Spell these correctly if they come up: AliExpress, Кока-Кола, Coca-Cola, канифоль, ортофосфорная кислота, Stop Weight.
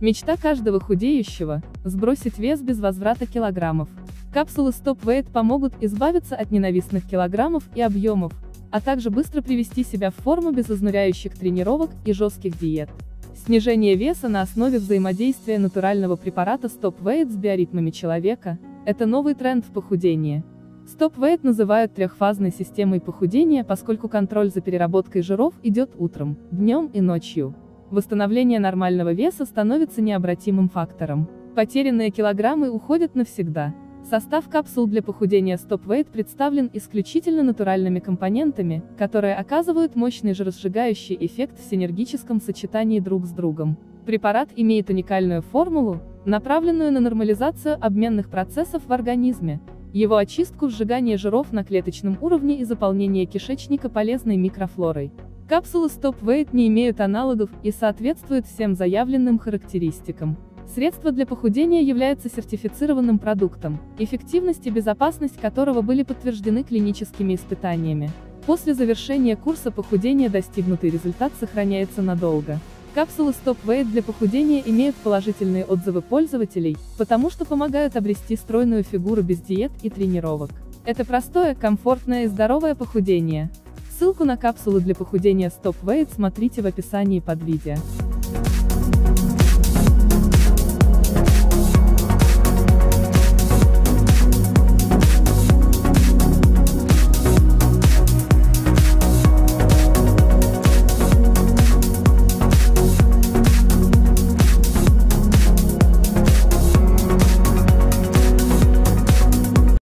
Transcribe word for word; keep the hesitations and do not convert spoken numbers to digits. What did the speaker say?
Мечта каждого худеющего – сбросить вес без возврата килограммов. Капсулы Stop Weight помогут избавиться от ненавистных килограммов и объемов, а также быстро привести себя в форму без изнуряющих тренировок и жестких диет. Снижение веса на основе взаимодействия натурального препарата Stop Weight с биоритмами человека – это новый тренд в похудении. Stop Weight называют трехфазной системой похудения, поскольку контроль за переработкой жиров идет утром, днем и ночью. Восстановление нормального веса становится необратимым фактором. Потерянные килограммы уходят навсегда. Состав капсул для похудения Stop Weight представлен исключительно натуральными компонентами, которые оказывают мощный жиросжигающий эффект в синергическом сочетании друг с другом. Препарат имеет уникальную формулу, направленную на нормализацию обменных процессов в организме, его очистку, сжигание жиров на клеточном уровне и заполнение кишечника полезной микрофлорой. Капсулы Stop Weight не имеют аналогов и соответствуют всем заявленным характеристикам. Средство для похудения является сертифицированным продуктом, эффективность и безопасность которого были подтверждены клиническими испытаниями. После завершения курса похудения достигнутый результат сохраняется надолго. Капсулы Stop Weight для похудения имеют положительные отзывы пользователей, потому что помогают обрести стройную фигуру без диет и тренировок. Это простое, комфортное и здоровое похудение. Ссылку на капсулы для похудения Stop Weight смотрите в описании под видео.